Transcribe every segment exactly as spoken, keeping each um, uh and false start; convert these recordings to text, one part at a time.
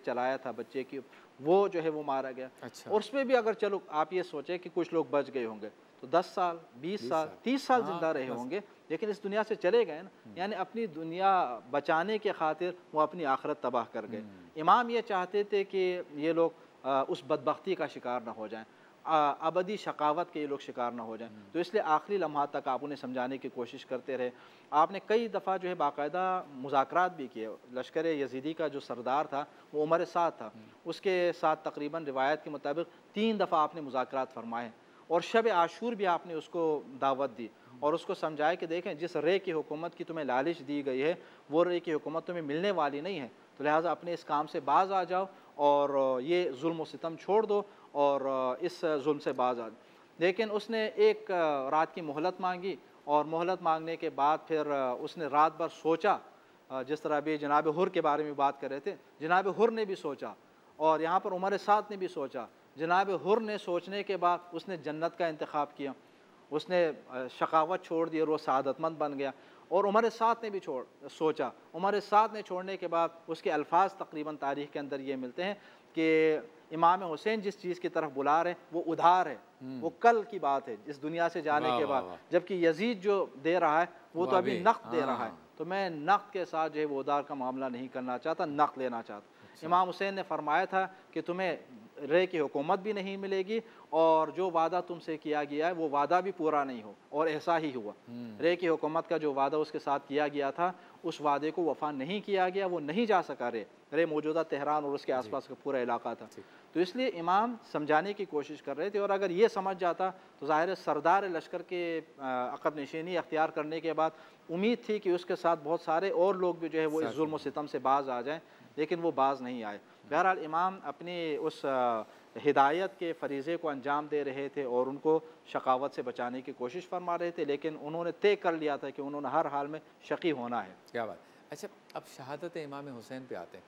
चलाया था बच्चे की, वो जो है वो मारा गया। अच्छा। और उसमें भी अगर चलो आप ये सोचे कि कुछ लोग बच गए होंगे तो दस साल बीस साल तीस साल जिंदा रहे होंगे, लेकिन इस दुनिया से चले गए ना, यानी अपनी दुनिया बचाने के खातिर वो अपनी आखिरत तबाह कर गए। इमाम ये चाहते थे कि ये लोग आ, उस बदबख्ती का शिकार ना हो जाएं, अबदी शकावत के ये लोग शिकार ना हो जाएं, तो इसलिए आखिरी लम्हा तक आप उन्हें समझाने की कोशिश करते रहे। आपने कई दफ़ा जो है बाकायदा मुज़ाकरात भी किए। लश्कर यजीदी का जो सरदार था वो उमर साद था, उसके साथ तकरीबन रिवायत के मुताबिक तीन दफ़ा आपने मुज़ाकरात फरमाए और शब आशूर भी आपने उसको दावत दी और उसको समझाया कि देखें जिस रे की हुकूमत की तुम्हें लालच दी गई है वो रे की हुकूमत तुम्हें मिलने वाली नहीं है, तो लिहाजा अपने इस काम से बाज आ जाओ और ये जुल्म व सितम छोड़ दो और इस जुल्म से बाज आ जाओ। लेकिन उसने एक रात की मोहलत मांगी और मोहलत मांगने के बाद फिर उसने रात भर सोचा, जिस तरह अभी जनाब हुर के बारे में बात कर रहे थे, जनाब हुर ने भी सोचा और यहाँ पर उमर साद ने भी सोचा। जनाब हुर ने सोचने के बाद उसने जन्नत का इंतखाब किया, उसने शकावत छोड़ दी और वो सआदतमंद बन गया। और उमर साद ने भी छोड़ सोचा, उमर साद ने छोड़ने के बाद उसके अल्फाज तकरीबन तारीख़ के अंदर ये मिलते हैं कि इमाम हुसैन जिस चीज़ की तरफ बुला रहे हैं वो उधार है, वो कल की बात है इस दुनिया से जाने के बाद, जबकि यजीद जो दे रहा है वो तो अभी नक़द दे रहा है, तो मैं नक़द के साथ जो है वो उधार का मामला नहीं करना चाहता, नक़द लेना चाहता। इमाम हुसैन ने फरमाया था कि तुम्हें रे की हुकूमत भी नहीं मिलेगी और जो वादा तुमसे किया गया है वो वादा भी पूरा नहीं हो, और ऐसा ही हुआ। रे की हुकूमत का जो वादा उसके साथ किया गया था उस वादे को वफा नहीं किया गया, वो नहीं जा सका रे रे मौजूदा तेहरान और उसके आसपास का पूरा इलाका था। तो इसलिए इमाम समझाने की कोशिश कर रहे थे और अगर ये समझ जाता तो ज़ाहिर सरदार लश्कर के अक़द नशीनी अख्तियार करने के बाद उम्मीद थी कि उसके साथ बहुत सारे और लोग भी जो है वो इस जुल्म व सितम से बाज आ जाएँ, लेकिन वो बाज नहीं आए। बहरहाल इमाम अपनी उस हिदायत के फरीज़े को अंजाम दे रहे थे और उनको शकावत से बचाने की कोशिश फरमा रहे थे, लेकिन उन्होंने तय कर लिया था कि उन्होंने हर हाल में शकी होना है। क्या बात। अच्छा, अब शहादत इमाम हुसैन पे आते हैं।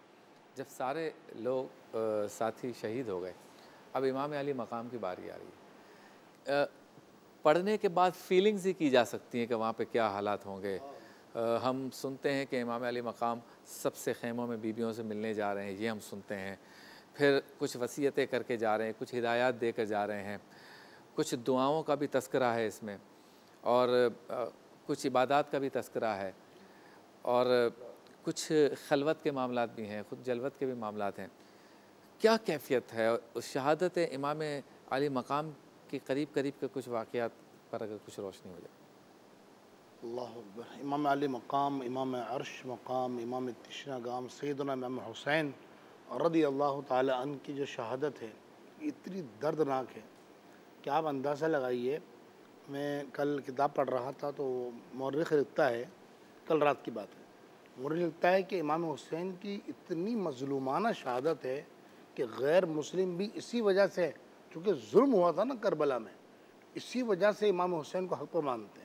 जब सारे लोग आ, साथी शहीद हो गए, अब इमाम अली मकाम की बारी आ रही है। आ, पढ़ने के बाद फीलिंग्स ही की जा सकती हैं कि वहाँ पर क्या हालात होंगे। आ, हम सुनते हैं कि इमाम अली मकाम सबसे ख़ैमों में बीबियों से मिलने जा रहे हैं, ये हम सुनते हैं। फिर कुछ वसीयतें करके जा रहे हैं, कुछ हिदायत दे कर जा रहे हैं, कुछ दुआओं का भी तस्करा है इसमें और आ, कुछ इबादत का भी तस्करा है और कुछ खलवत के मामलात भी हैं, खुद जलवत के भी मामलात हैं। क्या कैफियत है उस शहादत इमाम अली मकाम के करीब करीब के कुछ वाक़यात पर अगर कुछ रोशनी हो जाए। अल्लाहु अकबर। इमाम अली मकाम, इमाम अर्श मकाम, इमाम तिशनागाम सैयदना इमाम हुसैन रदी अल्लाह ताला अन्हु की जो शहादत है इतनी दर्दनाक है कि आप अंदाज़ा लगाइए। मैं कल किताब पढ़ रहा था तो मौर्रिख लिखता है, कल रात की बात है, मौर्रिख लिखता है कि इमाम हुसैन की इतनी मजलूमाना शहादत है कि गैर मुस्लिम भी इसी वजह से, चूँकि जुल्म हुआ था ना करबला में, इसी वजह से इमाम हुसैन को हक पर मानते हैं।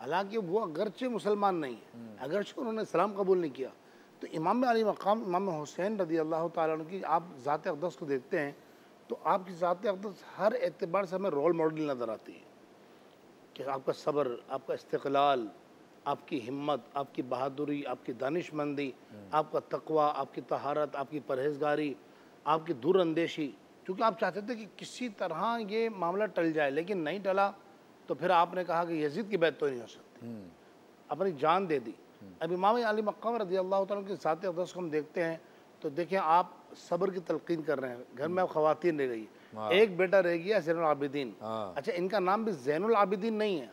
हालाँकि वो अगरचे मुसलमान नहीं है, अगरचे उन्होंने इस्लाम कबूल नहीं किया। तो इमाम अली मकाम इमाम हुसैन रदी अल्लाह ताला अन्हु की आप ज़ात अक़दस को देखते हैं तो आपकी ज़ात अक़दस हर एतबार से हमें रोल मॉडल नज़र आती है कि आपका सब्र, आपका इस्तिक़लाल, आपकी हिम्मत, आपकी बहादुरी, आपकी दानिशमंदी, आपका तकवा, आपकी तहारत, आपकी परहेज़गारी, आपकी दूरअंदेशी। क्योंकि आप चाहते थे कि किसी तरह ये मामला टल जाए, लेकिन नहीं टला। तो फिर आपने कहा कि यजीद की बैत तो नहीं हो सकती, अपनी जान दे दी। अब इमाम अली मक़ाम रज़ी अल्लाह तआला की ज़ात अक़दस को हम देखते हैं तो देखें आप सब्र की तलक़ीन कर रहे हैं। घर में आप ख़वातीन रह गई, एक बेटा रह गया ज़ैनुल आबिदीन। अच्छा, इनका नाम भी ज़ैनुल आबिदीन नहीं है,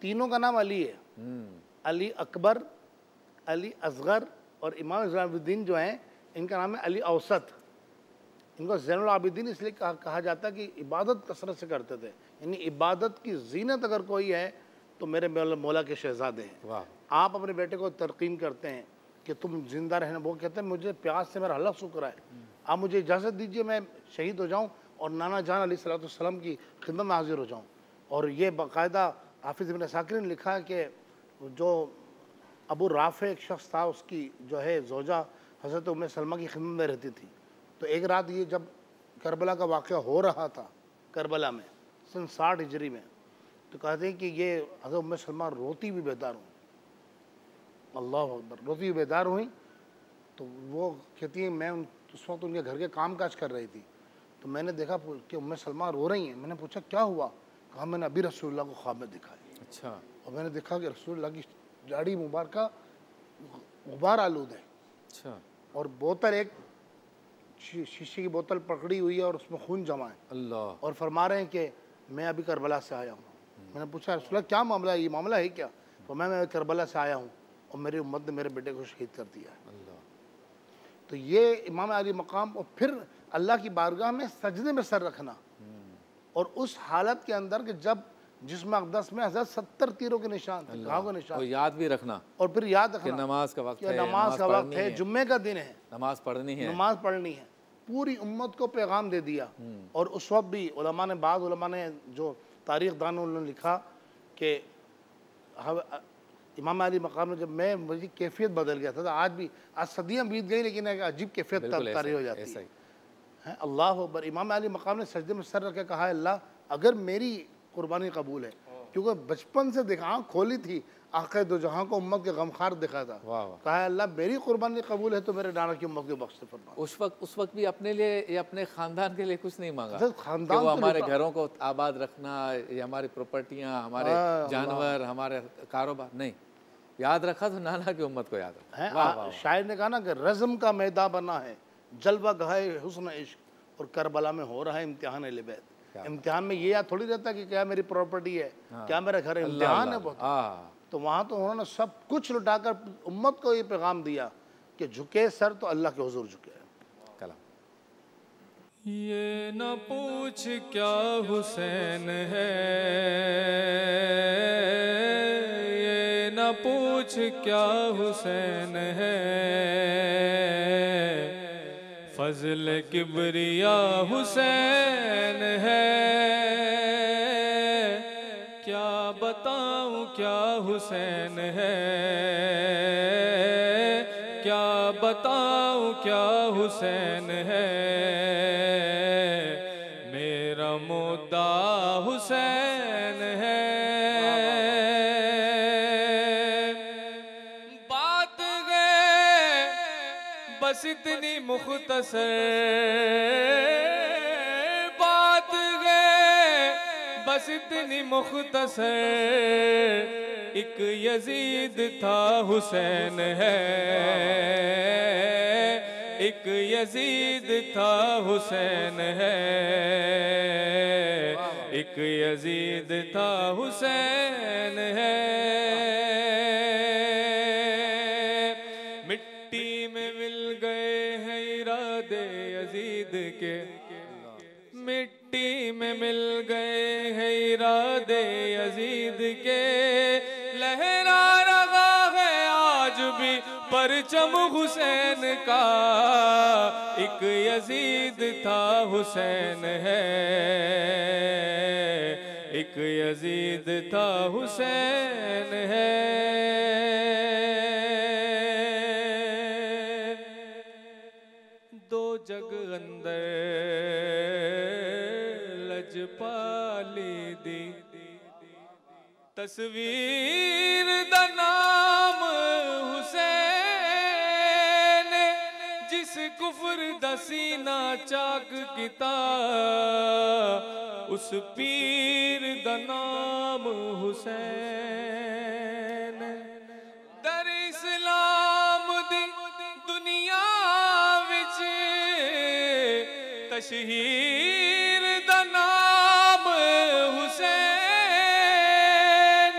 तीनों का नाम अली है, अली अकबर, अली असगर और इमाम ज़ैनुल आबिदीन जो हैं इनका नाम है अली औसत। इनको ज़ैनुल आबिदीन इसलिए कहा, कहा जाता है कि इबादत कसरत से करते थे, यानी इबादत की जीनत अगर कोई है तो मेरे मौला के शहजादे हैं। आप अपने बेटे को तरकीन करते हैं कि तुम जिंदा रहना, वो कहते हैं मुझे प्यास से मेरा हलक सूख रहा है, आप मुझे इजाज़त दीजिए मैं शहीद हो जाऊं और नाना जान अली सल्लल्लाहु अलैहि वसल्लम की खिदमत में हाजिर हो जाऊं। और ये बाकायदा हाफिज़ इब्न साकिर ने लिखा कि जो अबू राफ़े एक शख्स था, उसकी जो है जोजा हज़रत उम्मे सलमा की खिदमत में रहती थी। तो एक रात ये जब करबला का वाक़या हो रहा था, करबला में सन साठ हिजरी में, तो कहते हैं कि ये हज़रत उम्मे सलमा रोती भी बेदार हूँ, अल्लाह अकबर, रोती बेदार हुई। तो वो कहती है मैं उस वक्त उनके घर के काम काज कर रही थी, तो मैंने देखा कि उम्मे सलमा रो रही हैं। मैंने पूछा क्या हुआ? कहा मैंने अभी रसूलुल्लाह को ख्वाब में देखा है। अच्छा। और मैंने देखा कि रसूलुल्लाह की दाढ़ी मुबारक गुबार आलूद है। अच्छा। और बोतल एक शीशे की बोतल पकड़ी हुई है और उसमें खून जमा है। अल्लाह। और फरमा रहे हैं कि मैं अभी करबला से आया हूँ। मैंने पूछा रसूलुल्लाह क्या मामला है, ये मामला है क्या? तो मैं मैं करबला से आया हूँ और मेरी उम्मत ने मेरे बेटे को शहीद कर दिया है। अल्लाह। तो ये इमाम अली मकाम। और फिर अल्लाह की बारगाह में सजदे में सर रखना और उस हालत के अंदर कि जब जिस्म अक़दस में हज़रत सत्तर तीरों के निशान थे, घाव के निशान, और याद भी रखना और फिर याद रखना नमाज का वक्त है, नमाज का वक्त है, जुम्मे का दिन है, नमाज पढ़नी है, नमाज पढ़नी है। पूरी उम्मत को पैगाम दे दिया। और उस वक्त भी उलमा ने बाद उलमा ने जो तारीख़ दान उन्होंने लिखा कि इमाम अली मकाम में जब मैं मुझे कैफियत बदल गया था, तो आज भी आज सदियाँ बीत गई लेकिन एक अजीब कैफियत तारी हो जाती है। है अल्लाह अकबर। इमाम अली मकाम ने सजदे में सर रख के कहा अल्लाह अगर मेरी कुर्बानी कबूल है, क्योंकि बचपन से देखा आँख खोली थी आक़ा दो जहाँ को उम्मत के गमखार देखा था। कहा अल्लाह मेरी कुर्बानी कबूल है तो मेरे नाना की उम्मत को बख्श फरमा। उस वक्त उस वक्त भी अपने लिए या अपने ख़ानदान के लिए कुछ नहीं मांगा, खानदान वो हमारे घरों को आबाद रखना, ये हमारी प्रॉपर्टियाँ, हमारे जानवर, हमारे कारोबार नहीं, याद रखा तो नाना की उम्मत को याद रखा। शायर ने कहा ना कि रज़म का मैदा बना है जलवा गए हुस्न इश्क, और करबला में हो रहा है इम्तिहान अहले बैत। इम्तिहान में ये याद थोड़ी रहता कि क्या मेरी प्रॉपर्टी है, हाँ, क्या मेरा घर है, इम्तिहान है बहुत। हाँ। तो वहाँ तो उन्होंने सब कुछ लुटाकर उम्मत को ये पैगाम दिया कि झुके सर तो अल्लाह के हुजूर झुके। कलाम। ये न पूछ क्या हुसैन है, ये न पूछ क्या हुसैन है, फजल किबरिया हुसैन है, क्या बताऊं क्या हुसैन है, क्या बताऊं क्या हुसैन है, मेरा मुद्दा हुसैन है। बस इतनी मुख्तसर बात है, बस इतनी मुख्तसर, एक यजीद था हुसैन है, एक यजीद था हुसैन है, एक यजीद था हुसैन है। मिट्टी में मिल गए हैं इरादे यजीद के, लहरा रहा है आज भी परचम हुसैन का, एक यजीद था हुसैन है, एक यजीद था हुसैन है। जग अंदर लजपाली दी तस्वीर दा नाम हुसैन, जिस कुफर दा सीना चाक किता, उस पीर दा नाम हुसैन, दर इस्लाम दी दुनिया तशहीर दा नाम हुसैन,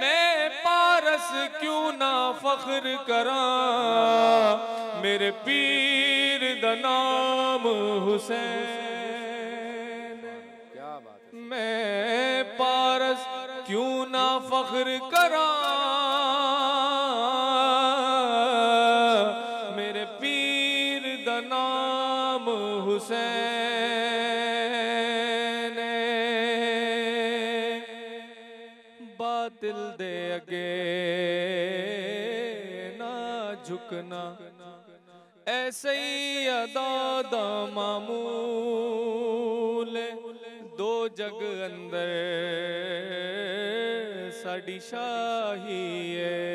मैं पारस क्यों ना फख्र करां, मेरे पीर दा नाम हुसैन, क्या बात है, मैं पारस क्यों ना फख्र करां, मेरे पीर दा नाम हुसैन। बातिल दे अगे ना झुकना, ऐसे ही अदा मामूल, दो जग अंदर साड़ी शाही है,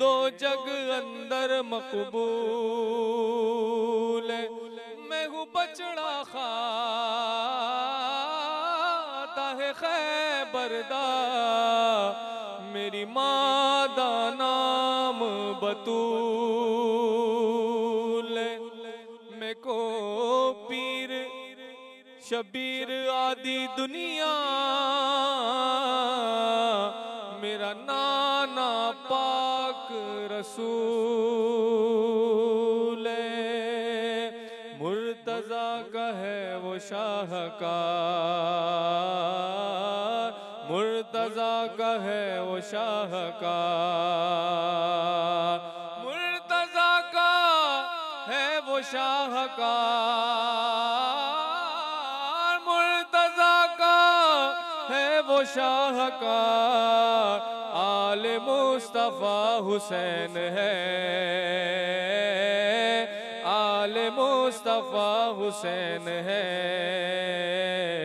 दो जग अंदर मकबूल, मैं हूँ बचड़ा खाता है खैबरदा, मेरी माँ दा नाम बतूल। मैं को पीर शबीर आदि दुनिया, मेरा नाना पाक रसूल। मुर्तजा का है वो शाहकार, मुर्तजा का है वो शाहकार, मुर्तजा का है वो शाहकार, मुर्तजा का है वो शाहकार। आले मुस्तफ़ा हुसैन है, आले मुस्तफ़ा हुसैन है।